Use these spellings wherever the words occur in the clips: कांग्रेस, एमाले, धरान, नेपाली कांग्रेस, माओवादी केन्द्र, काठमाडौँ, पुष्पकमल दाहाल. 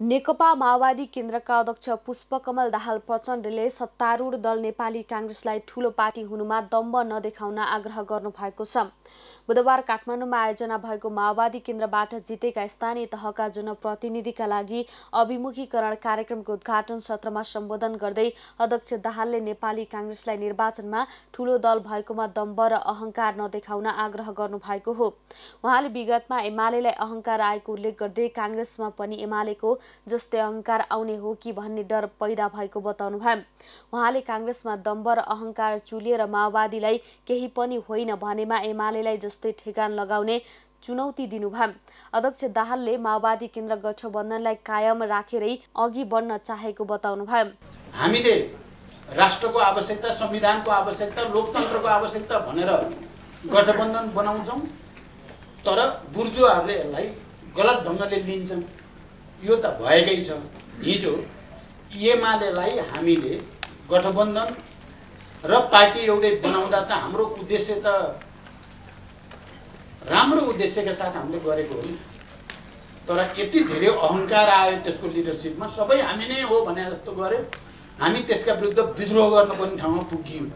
नेकपा माओवादी केन्द्रका अध्यक्ष पुष्पकमल दाहाल प्रचण्डले सत्तारूढ दल नेपाली कांग्रेसलाई ठूलो पार्टी हुनुमा दम्ब नदेखाउन आग्रह गर्नुभएको छ। बुधबार काठमाडौँमा आयोजना भएको माओवादी केन्द्रबाट जितेका स्थानीय तहका जनप्रतिनिधिका लागि अभिमुखीकरण कार्यक्रमको उद्घाटन सत्रमा सम्बोधन गर्दै अध्यक्ष दाहालले नेपाली कांग्रेसलाई निर्वाचनमा ठूलो दल भएकोमा दम्ब र अहंकार नदेखाउन आग्रह गर्नुभएको हो। उहाँले विगतमा एमालेलाई अहंकार आएको उल्लेख गर्दै कांग्रेसमा पनि एमालेको जस्तै अहंकार आउने हो कि भन्ने डर पैदा भएको बताउनु भयो। उहाँले कांग्रेसमा दम्ब र अहंकार चुलिएर माओवादीलाई केही पनि होइन भनेमा एमालेलाई जस्तै ठेगान लगाउने चुनौती दिनुभयो। अध्यक्ष दाहालले माओवादी केन्द्र गठबन्धनलाई कायम राखेरै अघि बढ्न चाहेको बताउनुभयो। हामीले राष्ट्रको आवश्यकता, संविधानको आवश्यकता, लोकतन्त्रको आवश्यकता भनेर गठबन्धन बनाउँछौं, तर बुर्जुवाहरूले यसलाई गलत ढंगले लिन्छन्। यो त भएकै छ। हिजो एमालेलाई हामीले गठबन्धन र पार्टी एउटै बनाउँदा त हाम्रो उद्देश्य त राम्रो उद्देश्यका साथ हामीले गरेको हो, तर यति धेरै अहंकार आयो त्यसको लिडरसिपमा, सबै हामी नै हो भने जस्तो गर्यो। हामी त्यसका विरुद्ध विद्रोह गर्न पनि ठाउँमा पुग्यौं।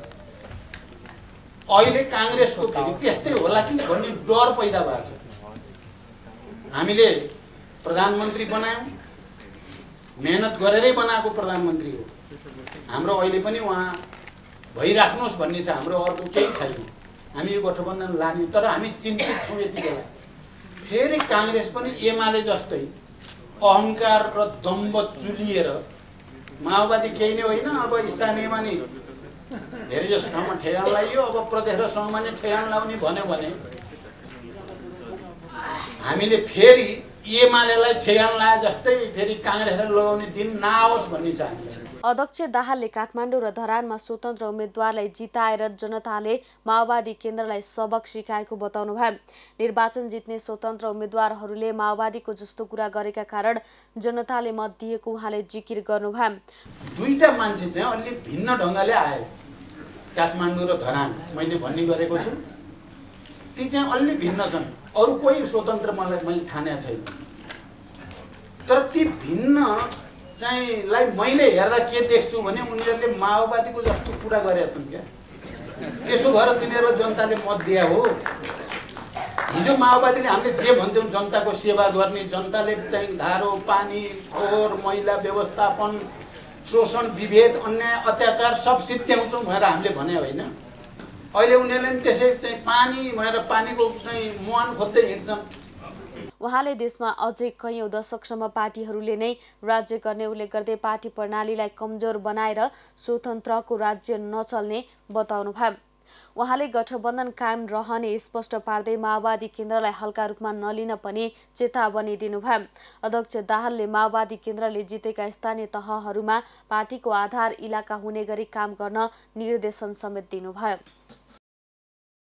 अहिले कांग्रेसको फेरि त्यस्तै होला कि भन्ने डर पैदा भएको छ। हामीले प्रधानमन्त्री बनायौं, मेहनत गरेरै बनाएको प्रधानमन्त्री हो। हाम्रो अहिले पनि उहाँ भइराख्नुस् भन्ने छ, हाम्रो अर्को केही छैन। हामी यो गठबन्धन लाने, तर हामी चिन्तित छौं। यति बेला फेरि कांग्रेस पनि एमाले जस्तै अहंकार र दम्भ चुलिएर माओवादी केही नै होइन, अब स्थानीयमा नि धेरै जसो ठाउँमा ठेगान लाइयो, अब प्रदेश र सङ्घमा ठेगान लाउने भन्यो भने हामीले फेरि एमालेलाई ठेगान लाए जस्तै फेरि कांग्रेसलाई लगाउने दिन नआओस् भन्ने चाहन्छ। अध्यक्ष दाहालले काठमाडौँ र धरानमा स्वतन्त्र उम्मेद्वारलाई जिताएर जनताले माओवादी केन्द्रलाई सबक सिकाएको बताउनु भयो। निर्वाचन जित्ने स्वतन्त्र उम्मेद्वारहरूले माओवादीको जस्तो कुरा गरेका कारण जनताले मत दिएको उहाँले जिकिर गर्नुभयो। दुईटा मान्छे चाहिँ अलि भिन्न ढंगले आए काठमाडौँ र धरान, मैले भन्ने गरेको छु। ती चाहिँ अलि भिन्न छन्, अरू कोही स्वतन्त्र मैले ठानेको छैन। तर ती भिन्न चाहिँ लाई मैले हेर्दा के देख्छु भने उनीहरूले माओवादीको जस्तो कुरा गरेका छन् क्या। त्यसो भएर तिनीहरू जनताले मत दिया हो। हिजो माओवादीले हामीले जे भन्थ्यौं जनताको सेवा गर्ने, जनताले चाहिँ धारो पानी फोहोर मैला व्यवस्थापन शोषण विभेद अन्याय अत्याचार सब सित्याउँछौँ भनेर हामीले भने होइन। अहिले उनीहरूले पनि त्यसै चाहिँ पानी भनेर पानीको चाहिँ मुहान खोज्दै हिँड्छन्। उहाँले देशमा अझै कैयौं दशकसम्म पार्टीहरूले नै राज्य गर्ने उल्लेख गर्दै पार्टी प्रणालीलाई कमजोर बनाएर स्वतन्त्रको राज्य नचल्ने बताउनुभयो। उहाँले गठबन्धन कायम रहने स्पष्ट पार्दै माओवादी केन्द्रलाई हल्का रूपमा नलिन पनि चेतावनी दिनुभयो। अध्यक्ष दाहालले माओवादी केन्द्रले जितेका स्थानीय तहहरूमा पार्टीको आधार इलाका हुने गरी काम गर्न निर्देशन समेत दिनुभयो।